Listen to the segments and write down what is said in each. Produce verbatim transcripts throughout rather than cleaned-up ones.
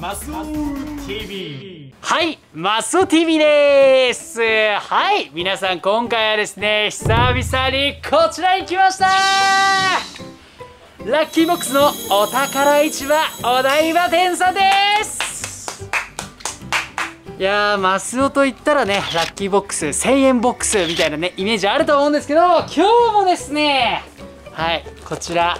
マスオ ティーブイ。 はい、マスオ ティーブイ です。はい、皆さん今回はですね、久々にこちらに来ました。ラッキーボックスのお宝市場お台場店さんです。いやー、マスオといったらね、ラッキーボックス、せんえんボックスみたいなねイメージあると思うんですけど、今日もですね、はい、こちら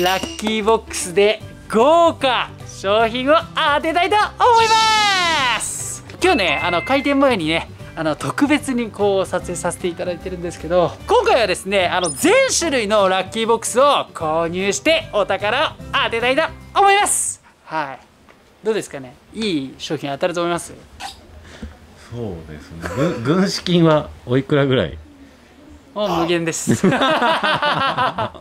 ラッキーボックスで豪華商品を当てたいと思います。今日ね、あの開店前にね、あの特別にこう撮影させていただいてるんですけど、今回はですね、あの全種類のラッキーボックスを購入してお宝を当てたいと思います。はい、どうですかね、いい商品当たると思います。そうですね、軍資金はおいくらぐらい？もう無限です。は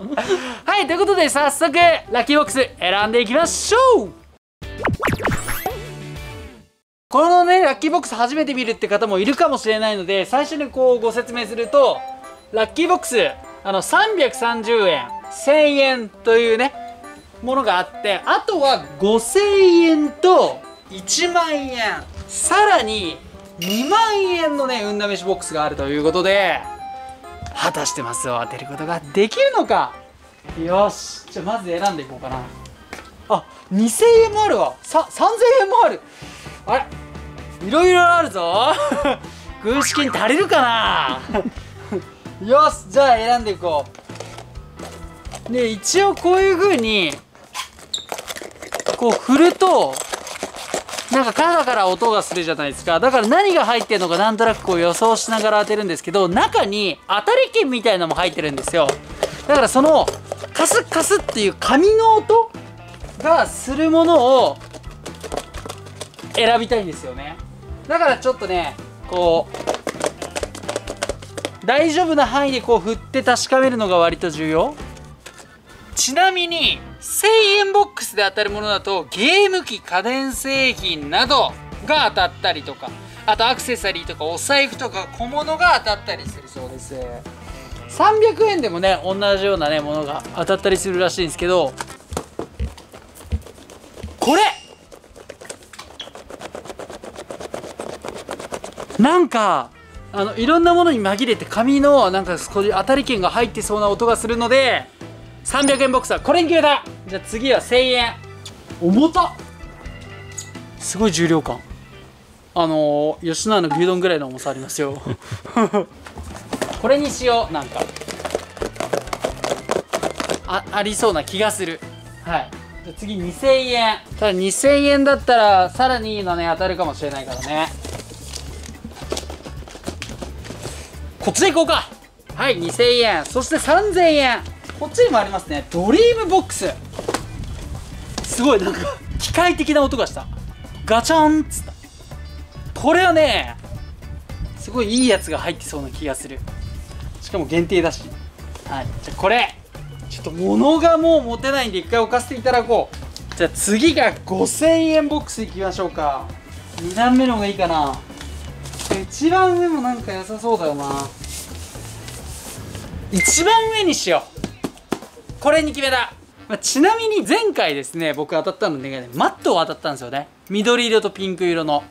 い、ということで早速ラッキーボックス選んでいきましょう。このね、ラッキーボックス初めて見るって方もいるかもしれないので、最初にこうご説明すると、ラッキーボックス、あのさんびゃくさんじゅうえん、せんえんというねものがあって、あとはごせんえんといちまんえん、さらににまんえんのね運試しボックスがあるということで、果たしてマスを当てることができるのか。よし、じゃあまず選んでいこうかな。あ、にせんえんもあるわ、ささんぜんえんもある。あれ、いろいろあるぞ。軍資金足りるかな。よし、じゃあ選んでいこう。で、一応こういう風にこう振るとなんかカラカラ音がするじゃないですか。だから何が入ってるのかなんとなくこう予想しながら当てるんですけど、中に当たり券みたいなのも入ってるんですよ。だからそのカスッカスッっていう紙の音がするものを選びたいんですよね。だからちょっとね、こう大丈夫な範囲でこう振って確かめるのが割と重要。ちなみにせんえんボックスで当たるものだと、ゲーム機、家電製品などが当たったりとか、あとアクセサリーとかお財布とか小物が当たったりするそうです。さんびゃくえんでもね、同じようなねものが当たったりするらしいんですけど、これなんかあのいろんなものに紛れて紙のなんか当たり券が入ってそうな音がするので、さんびゃくえんボックスはこれに決めた。じゃあ次はせんえん。重たっ、すごい重量感。あのー、吉野家の牛丼ぐらいの重さありますよ。これにしよう。なんか あ, ありそうな気がする。はい、じゃあ次にせんえん。ただにせんえんだったらさらにいいのね当たるかもしれないからね、こっちでいこうか。はい、にせんえん。そしてさんぜんえん、こっちにもありますね。ドリームボックス、すごいなんか機械的な音がした。ガチャンっつった。これはねすごいいいやつが入ってそうな気がする。しかも限定だし。はい、じゃあこれちょっと物がもう持てないんで一回置かせていただこう。じゃあ次がごせんえんボックスいきましょうか。に段目の方がいいかな。一番上もなんか良さそうだよな。一番上にしよう、これに決めた。まあ、ちなみに前回ですね、僕当たったので、ね、マットを当たったんですよね。緑色とピンク色の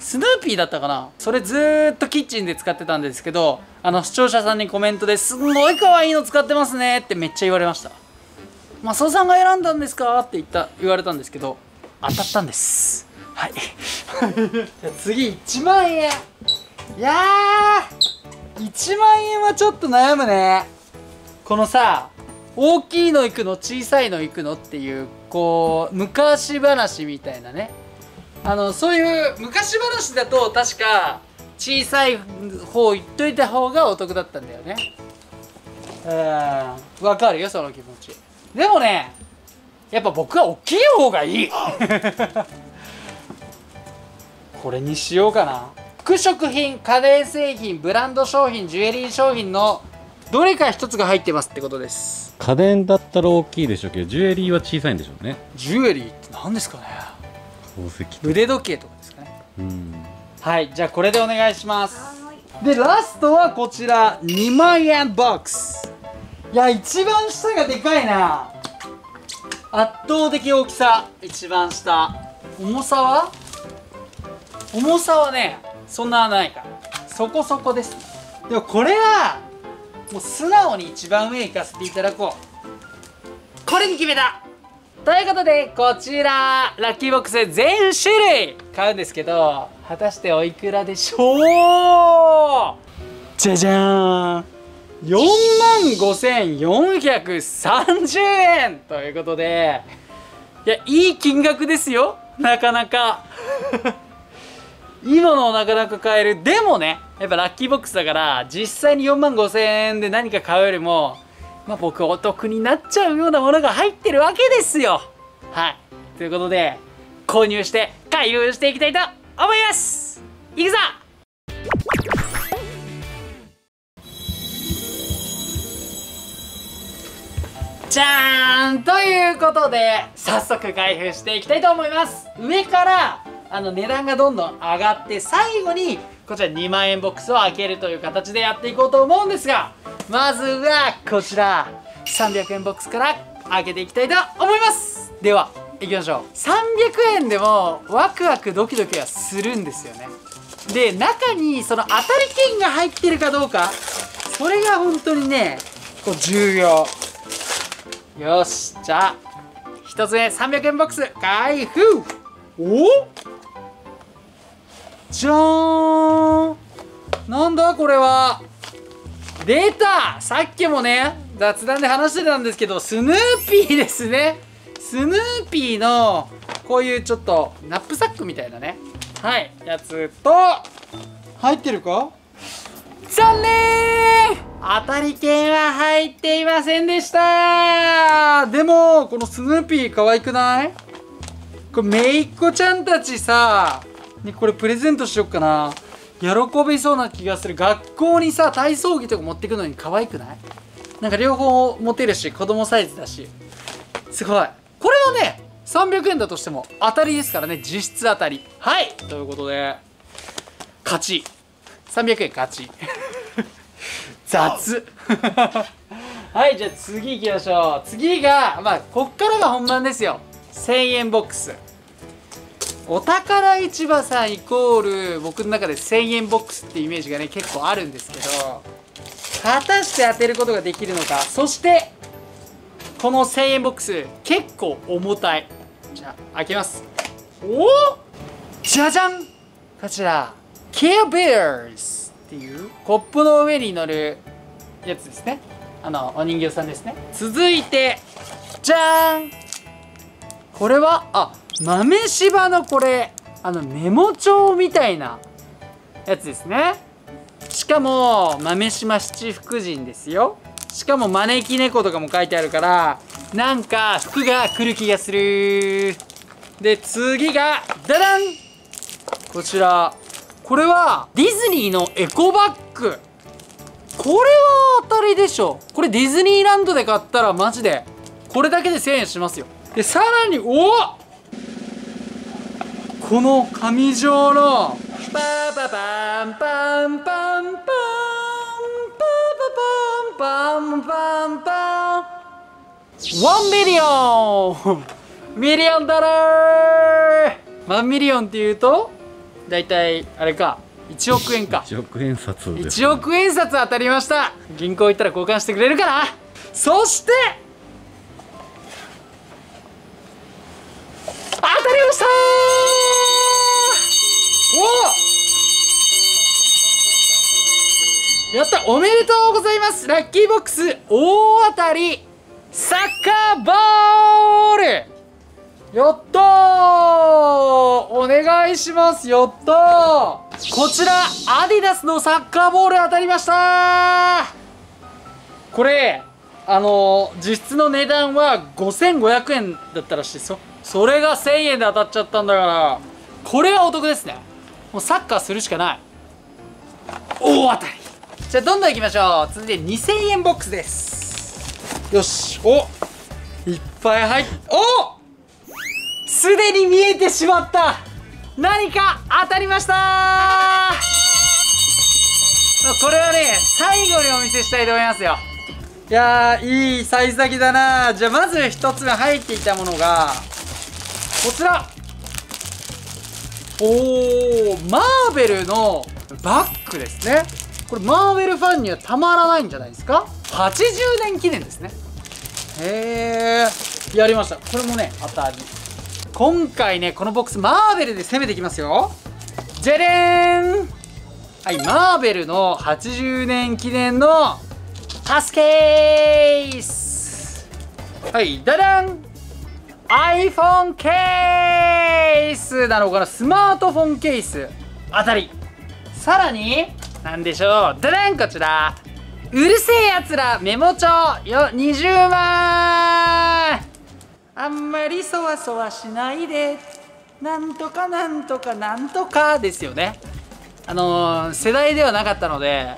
スヌーピーだったかな。それずーっとキッチンで使ってたんですけど、あの視聴者さんにコメントで「すごい可愛いの使ってますね」ってめっちゃ言われました。マスオさんが選んだんですかって言った言われたんですけど、当たったんです。はい。じゃ次いちまんえん。いやー、いちまんえんはちょっと悩むね。このさ、大きいの行くの小さいの行くのっていう、こう昔話みたいなね、あのそういう昔話だと確か小さい方行っといた方がお得だったんだよね。うん、分かるよその気持ち。でもね、やっぱ僕は大きい方がいい。これにしようかな。服飾品、家電製品、ブランド商品、ジュエリー商品のどれか一つが入ってますってことです。家電だったら大きいでしょうけど、ジュエリーは小さいんでしょうね。ジュエリーって何ですかね。宝石、腕時計とかですかね。うん、はい、じゃあこれでお願いします。でラストはこちらにまんえんボックス。いや、一番下がでかいな。圧倒的大きさ。一番下重さは重さはねそんなないから、そこそこです。でもこれはもう素直に一番上行かせていただこう。これに決めた。ということでこちらラッキーボックス全種類買うんですけど、果たしておいくらでしょう。じゃじゃーん、よんまんごせんよんひゃくさんじゅうえんということで、いやいい金額ですよ。なかなかいいものをなかなか買える。でもねやっぱラッキーボックスだから実際によんまんごせんえんで何か買うよりも、まあ、僕お得になっちゃうようなものが入ってるわけですよ。はい、ということで購入して開封していきたいと思います。いくぞ。じゃーん、ということで早速開封していきたいと思います。上からあの値段がどんどん上がって最後にこちらにまんえんボックスを開けるという形でやっていこうと思うんですが、まずはこちらさんびゃくえんボックスから開けていきたいと思います。では行きましょう。さんびゃくえんでもワクワクドキドキはするんですよね。で中にその当たり券が入ってるかどうか、それが本当にねこう重要。よし、じゃあひとつめさんびゃくえんボックス開封。おっ、じゃーん、なんだこれは。出た、さっきもね雑談で話してたんですけどスヌーピーですね。スヌーピーのこういうちょっとナップサックみたいなね、はいやつと、入ってるか、残念、当たり券は入っていませんでした。でもこのスヌーピー可愛くない？これめいっ子ちゃんたちさにこれプレゼントしよっかな。喜びそうな気がする。学校にさ体操着とか持ってくのに可愛くない？なんか両方持てるし子供サイズだしすごい。これはねさんびゃくえんだとしても当たりですからね、実質当たり。はい、ということで勝ち、さんびゃくえん勝ち雑はい、じゃあ次行きましょう。次がまあこっからが本番ですよ。せんえんボックス、お宝市場さんイコール僕の中でせんえんボックスってイメージがね結構あるんですけど、果たして当てることができるのか。そしてこのせんえんボックス結構重たい。じゃあ開けます。おお、じゃじゃん、こちらケアベアーズっていうコップの上に乗るやつですね、あのお人形さんですね。続いてじゃーん、これはあ豆柴のこれあのメモ帳みたいなやつですね。しかも豆柴七福神ですよ。しかも招き猫とかも書いてあるからなんか福が来る気がする。で次がダダン、こちらこれはディズニーのエコバッグ。これは当たりでしょ。これディズニーランドで買ったらマジでこれだけでせんえんしますよ。でさらにおっ、この紙状のパーパパンパンパンパンパンパンパンパンパンワンミリオンミリオンドルワンミリオンっていうとだいたいあれかいちおくえんかいちおくえん札です、ね、いちおくえん札当たりました。銀行行ったら交換してくれるかな。そして当たりました。おやった、おめでとうございます。ラッキーボックス大当たりサッカーボール、やったー、お願いします。やったー、こちらアディダスのサッカーボール当たりました。これあのー、実質の値段はごせんごひゃくえんだったらしいですよ。それがせんえんで当たっちゃったんだから、これはお得ですね。もうサッカーするしかない。大当たり。じゃあどんどんいきましょう。続いてにせんえんボックスです。よし、おいっぱい入っおすでに見えてしまった、何か当たりました。これはね最後にお見せしたいと思いますよ。いやーいい幸先だな。じゃあまずひとつめ入っていたものがこちらおー、マーベルのバッグですね。これマーベルファンにはたまらないんじゃないですか。はちじゅうねん記念ですね。へえ、やりました。これもね、当たり。今回ね、このボックスマーベルで攻めていきますよ。じゃれーん。はい、マーベルのはちじゅうねん記念のパスケース。はい、ダダン。iPhone ケースなのかな、スマートフォンケース、当たり。さらに何でしょう、ダダン、こちらうるせえやつらメモ帳よ、にじゅうまん。あんまりそわそわしないで、なんとかなんとかなんとかですよね。あのー、世代ではなかったので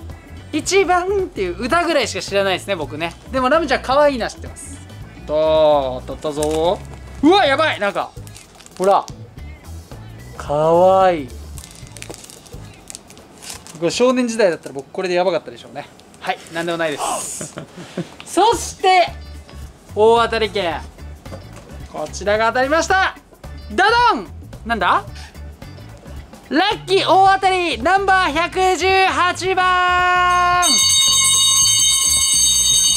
一番っていう歌ぐらいしか知らないですね、僕ね。でもラムちゃん可愛いな、知ってます。と当たったぞ。うわ、やばい。なんかほら、かわいい。これ少年時代だったら僕これでやばかったでしょうね。はい、なんでもないです。そして大当たり券、こちらが当たりました。ダダン。なんだ、ラッキー大当たりナンバーひゃくじゅうはちばん。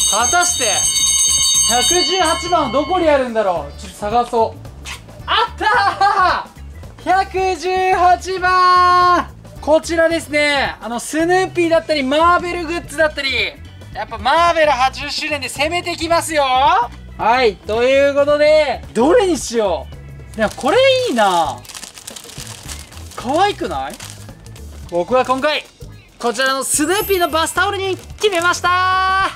果たしてひゃくじゅうはちばんどこにあるんだろう。ちょっと探そう。あったー、ひゃくじゅうはちばん。こちらですね。あのスヌーピーだったりマーベルグッズだったり、やっぱマーベルはちじゅっしゅうねんで攻めてきますよ。はい、ということでどれにしよう。でもこれいいな、可愛くない？僕は今回こちらのスヌーピーのバスタオルに決めました。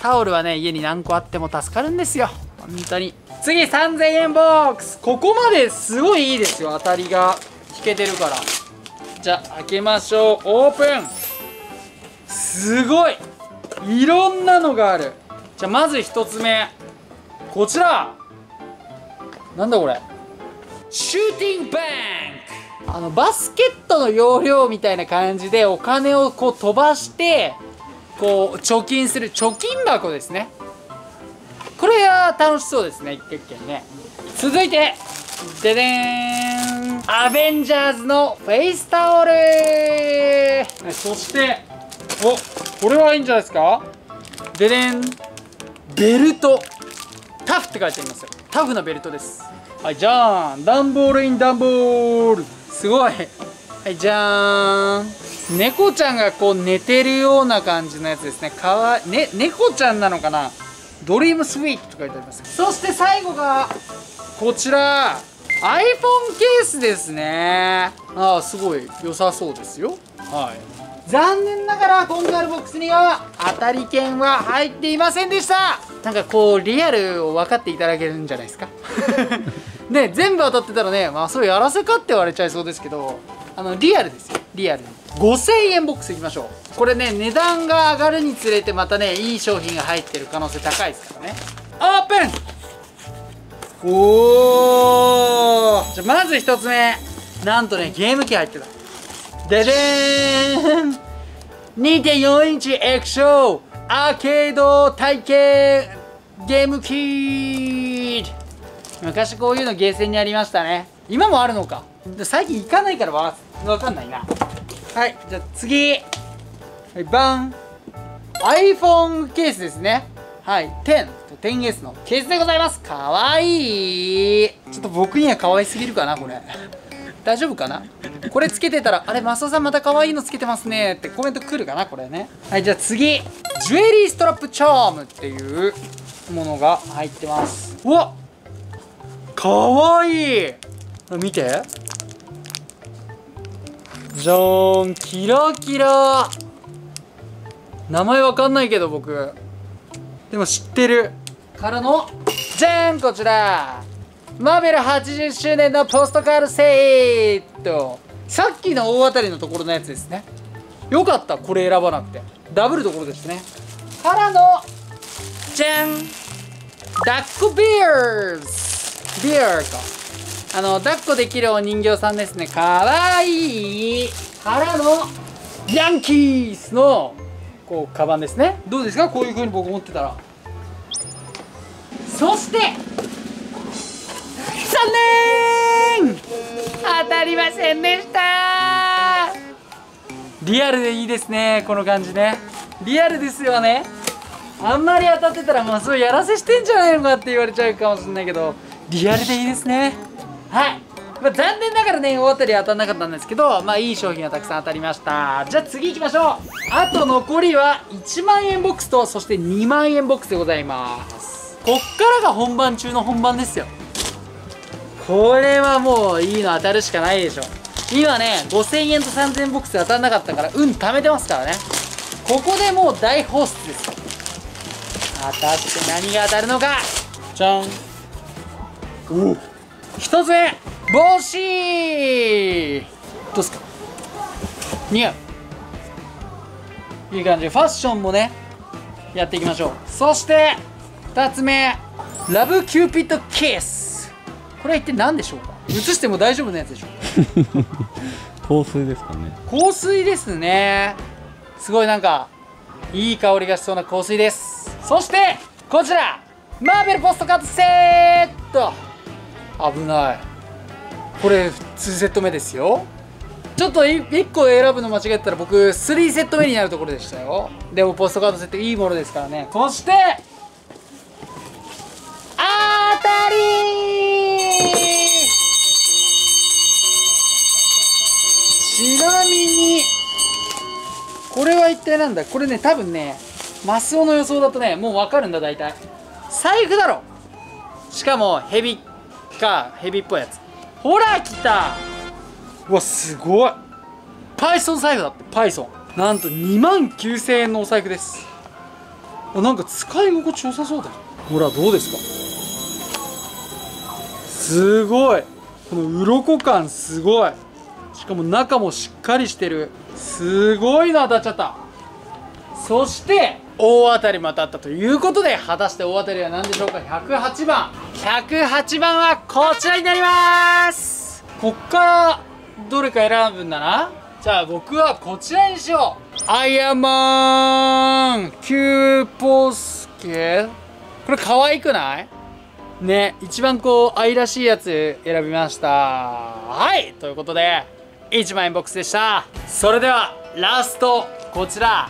タオルはね、家に何個あっても助かるんですよ、本当に。次、さんぜんえんボックス。ここまですごいいいですよ、当たりが引けてるから。じゃあ開けましょう。オープン。すごい、いろんなのがある。じゃあまずひとつめ、こちら。なんだこれ、シューティングバンク。あのバスケットの要領みたいな感じでお金をこう飛ばしてこう貯金する貯金箱ですね。これは楽しそうですね、一軒一軒ね。続いて、ででーん、アベンジャーズのフェイスタオル。そしてお、これはいいんじゃないですか。ででん、ベルト、タフって書いてありますよ。タフなベルトです。はい、じゃーん、ダンボールインダンボール、すごい。はい、じゃーん、猫ちゃんがこう寝てるような感じのやつですね。かわいい、ね、猫ちゃんなのかな。ドリームスイートと書いてあります。そして最後がこちら、 iPhone ケースですね。ああ、すごい良さそうですよ。はい、残念ながら今回のボックスには当たり券は入っていませんでした。なんかこうリアルを分かっていただけるんじゃないですか。ね、全部当たってたらね、まあそうやらせかって言われちゃいそうですけど、あのリアルですよ、リアル。ごせんえんボックスいきましょう。これね、値段が上がるにつれてまたね、いい商品が入ってる可能性高いですからね。オープン。おー、じゃあまずひとつめ、なんとね、ゲーム機入ってた。ででーん、 にてんよん インチ液晶アーケード体験ゲーム機。昔こういうのゲーセンにありましたね。今もあるのか。最近行かないからわかんないな。はい、じゃあ次、はい、バン、 iPhone ケースですね。はい、じゅうと テンエス のケースでございます。かわいい。ちょっと僕にはかわいすぎるかな、これ。大丈夫かな、これつけてたら、あれ、マスオさんまたかわいいのつけてますねってコメントくるかな、これね。はい、じゃあ次、ジュエリーストラップチャームっていうものが入ってます。うわっ、かわいい。見て、じゃーん、キラキラ。名前わかんないけど僕でも知ってるからの。じゃーん、こちらマーベルはちじゅっしゅうねんのポストカードセット。さっきの大当たりのところのやつですね。よかった、これ選ばなくて。ダブルところですね。からの、じゃん、ダッコビアーズ、ビアーか、あの抱っこできるお人形さんですね。かわいい。からの、ヤンキースのこうカバンですね。どうですか、こういう風に僕持ってたら。そして残念、当たりませんでした。リアルでいいですね、この感じね。リアルですよね。あんまり当たってたらもうすごいやらせしてんじゃないのかって言われちゃうかもしれないけど、リアルでいいですね。はい、まあ、残念ながらね大当たり当たんなかったんですけど、まあいい商品はたくさん当たりました。じゃあ次行きましょう。あと残りはいちまんえんボックスとそしてにまんえんボックスでございます。こっからが本番中の本番ですよ。これはもういいの当たるしかないでしょ。今ねごせんえんとさんぜんえんボックス当たんなかったから運貯めてますからね。ここでもう大放出ですよ。当たって何が当たるのか、じゃん。おお、ひとつめ、帽子。どうですか、似合う、いい感じ。ファッションもねやっていきましょう。そしてふたつめ、ラブキューピッドキス。これは一体何でしょうか。映しても大丈夫なやつでしょうか。香水ですかね。香水ですね。すごいなんかいい香りがしそうな香水です。そしてこちらマーベルポストカードセット。危ない、これにセットめですよ。ちょっといっこ選ぶの間違えたら僕さんセットめになるところでしたよ。でもポストカードセットいいものですからね。そして当たり。ちなみにこれは一体なんだ。これね多分ねマスオの予想だとねもう分かるんだ。大体財布だろ。しかもヘビかヘビっぽいやつ。ほら来た。うわすごい、パイソン財布だって。パイソンなんとにまんきゅうせんえんのお財布です。あ、なんか使い心地よさそうだよ。ほらどうですか、すごい、この鱗感すごい。しかも中もしっかりしてる。すごいの当たっちゃった。そして大当たりも当たったということで、果たして大当たりは何でしょうか。ひゃくはちばん、ひゃくはちばんはこちらになります。こっからどれか選ぶんだな。じゃあ僕はこちらにしよう。アイアンマンキューポスケ。これ可愛くないね。一番こう愛らしいやつ選びました。はい、ということでいちまんえんボックスでした。それではラスト、こちら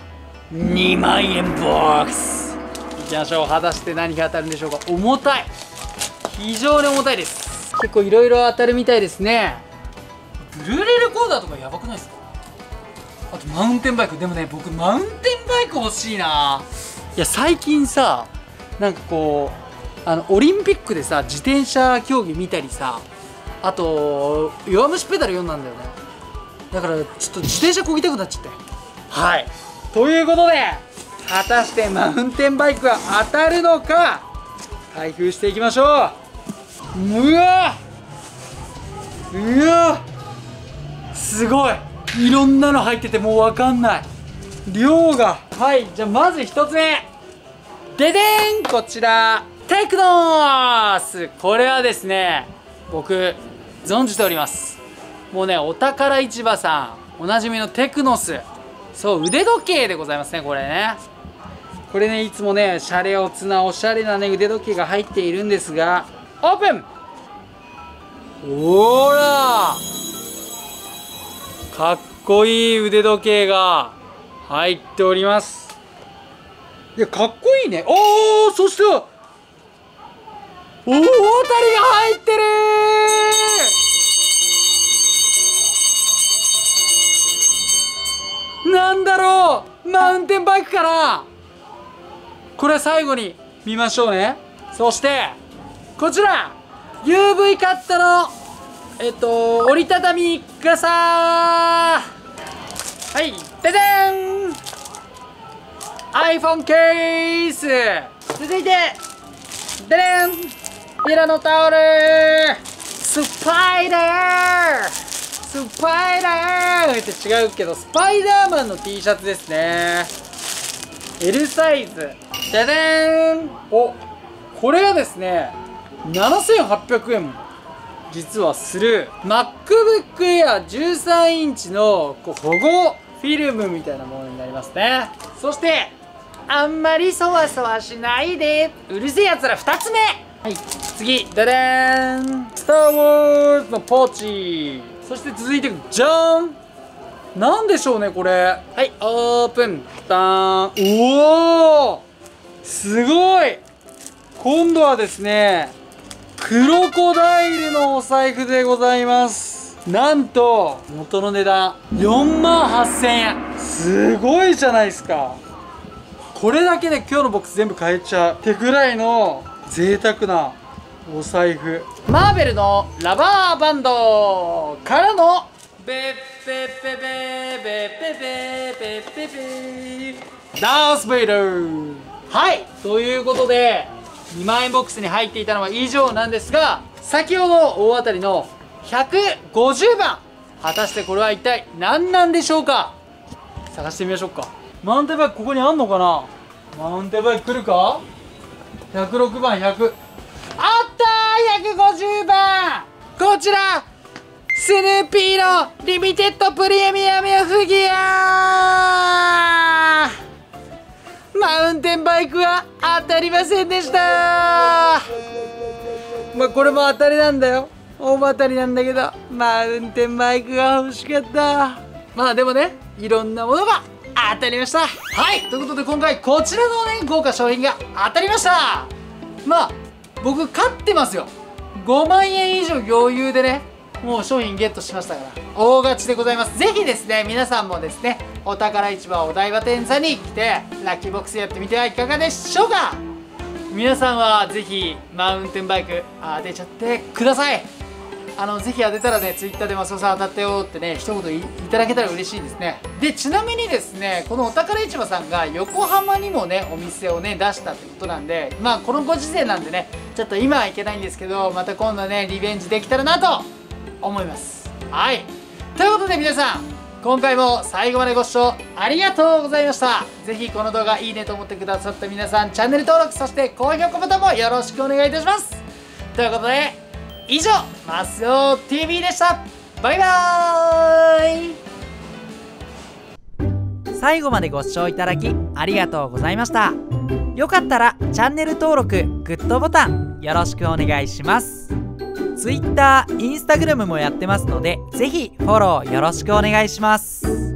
にまんえんボックスいきましょう。果たして何が当たるんでしょうか。重たい、非常に重たいです。結構いろいろ当たるみたいですね。ブルーレイレコーダーとかやばくないですか。あとマウンテンバイク。でもね僕マウンテンバイク欲しいな。いや最近さ、なんかこうあのオリンピックでさ自転車競技見たりさ、あと弱虫ペダル読んだんだよね。だからちょっと自転車こぎたくなっちゃって。はい、ということで果たしてマウンテンバイクは当たるのか、開封していきましょう。うわうわすごい、いろんなの入っててもう分かんない量が。はい、じゃあまずひとつめ、ででん、こちらテクノス。これはですね僕存じております。もうねお宝市場さんおなじみのテクノス、そう腕時計でございますね。これねこれねいつもねシャレオツなおしゃれなね腕時計が入っているんですが、オープン。ほらかっこいい腕時計が入っております。いやかっこいいね。おお、そして大当たりが入ってるー。なんだろう、マウンテンバイクかな。これ最後に見ましょうね。そしてこちら ユーブイ カットのえっと折りたたみ傘。はいででん、 iPhone ケース。続いてででん、ミラノタオル、スパイダースパイダーって違うけどスパイダーマンの T シャツですね。 L サイズ。じゃじゃーん。お、これがですねななせんはっぴゃくえんも実はする MacBook Air じゅうさんインチのこう保護フィルムみたいなものになりますね。そしてあんまりそわそわしないで、うるせえやつらふたつめ。はい、次じゃじゃーん、スター・ウォーズのポーチ。そして続いてじゃーん、なんでしょうねこれ。はい、オープン、ダーン。おおすごい。今度はですねクロコダイルのお財布でございます。なんと元の値段よんまんはっせんえん、すごいじゃないですか。これだけで今日のボックス全部買えちゃうってぐらいの贅沢なお財布。マーベルのラバーバンドからのベッペッペベベッペペベッペペダース・ベイダー。はい、ということでにまんえんボックスに入っていたのは以上なんですが、先ほど大当たりのひゃくごじゅうばん、果たしてこれは一体何なんでしょうか。探してみましょうか。マウンテンバイクここにあんのかな。マウンテンバイク来るか。ひゃくろくばん、ひゃく、あったー、ひゃくごじゅうばん、こちらスヌーピーのリミテッドプレミアムフィギュア。マウンテンバイクは当たりませんでした。まあこれも当たりなんだよ、大当たりなんだけど、マウンテンバイクが欲しかった。まあでもね、いろんなものが当たりました。はい、ということで今回こちらのね豪華賞品が当たりました。まあ僕勝ってますよ。ごまんえん以上余裕でねもう商品ゲットしましたから大勝ちでございます。ぜひですね皆さんもですねお宝市場お台場店さんに来てラッキーボックスやってみてはいかがでしょうか。皆さんはぜひマウンテンバイク当てちゃってください。あのぜひ当てたらねツイッターで松尾さん当たったよってね一言 い, いただけたら嬉しいですね。でちなみにですねこのお宝市場さんが横浜にもねお店をね出したってことなんで、まあこのご時世なんでねちょっと今はいけないんですけど、また今度ねリベンジできたらなと思います。はい、ということで皆さん今回も最後までご視聴ありがとうございました。是非この動画いいねと思ってくださった皆さん、チャンネル登録、そして高評価ボタンもよろしくお願いいたします。ということで以上マスオ ティーブイ でした。バイバーイ。最後までご視聴いただきありがとうございました。よかったらチャンネル登録、グッドボタンよろしくお願いします。Twitter、Instagram もやってますので、ぜひフォローよろしくお願いします。